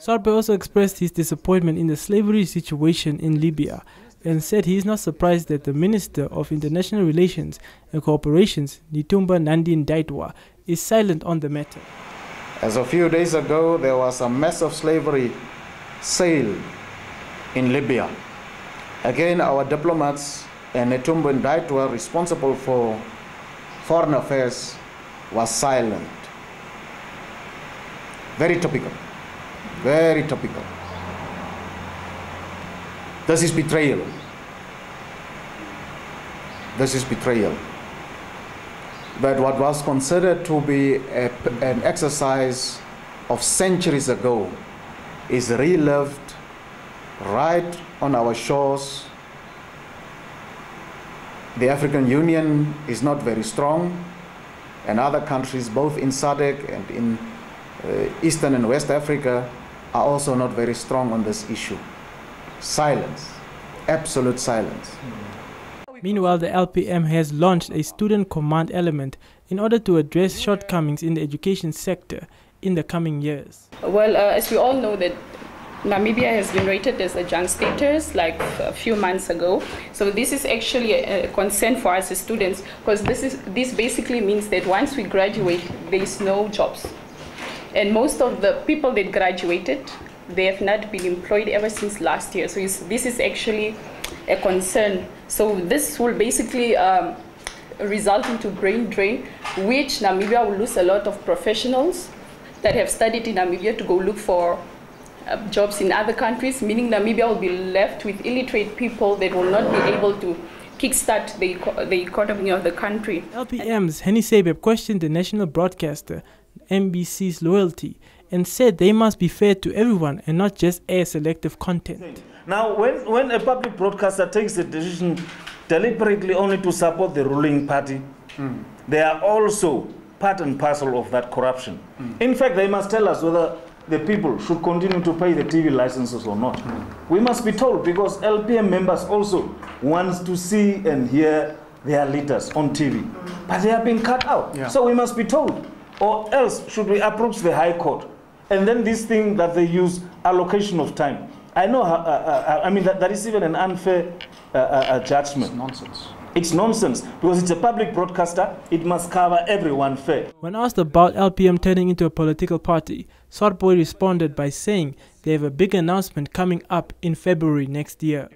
Swartbooi also expressed his disappointment in the slavery situation in Libya and said he is not surprised that the Minister of International Relations and Cooperation, Netumbo Nandi-Ndaitwah, is silent on the matter. As a few days ago, there was a massive slavery sale in Libya. Again, our diplomats and Netumbo Nandi-Ndaitwah, responsible for foreign affairs, was silent. Very topical. This is betrayal. But what was considered to be an exercise of centuries ago is relived right on our shores. The African Union is not very strong, and other countries, both in SADC and in Eastern and West Africa, are also not very strong on this issue. Silence, absolute silence. Meanwhile, the LPM has launched a student command element in order to address shortcomings in the education sector in the coming years. Well, as we all know, that Namibia has been rated as a junk status like a few months ago. So this is actually a concern for us as students, because this basically means that once we graduate, there is no jobs. And most of the people that graduated, they have not been employed ever since last year. So this is actually a concern. So this will basically result into brain drain, which Namibia will lose a lot of professionals that have studied in Namibia to go look for jobs in other countries, meaning Namibia will be left with illiterate people that will not be able to kickstart the economy of the country. LPM's Henny Seibeb questioned the national broadcaster MBC's loyalty and said they must be fair to everyone and not just air selective content. Now, when a public broadcaster takes a decision deliberately only to support the ruling party, they are also part and parcel of that corruption. In fact, they must tell us whether the people should continue to pay the TV licenses or not. We must be told, because LPM members also want to see and hear their leaders on TV, but they have been cut out. So we must be told. Or else should we approach the High Court? And then this thing that they use, allocation of time. I know, that is even an unfair judgment. It's nonsense. It's nonsense, because it's a public broadcaster. It must cover everyone fair. When asked about LPM turning into a political party, Swartbooi responded by saying they have a big announcement coming up in February next year.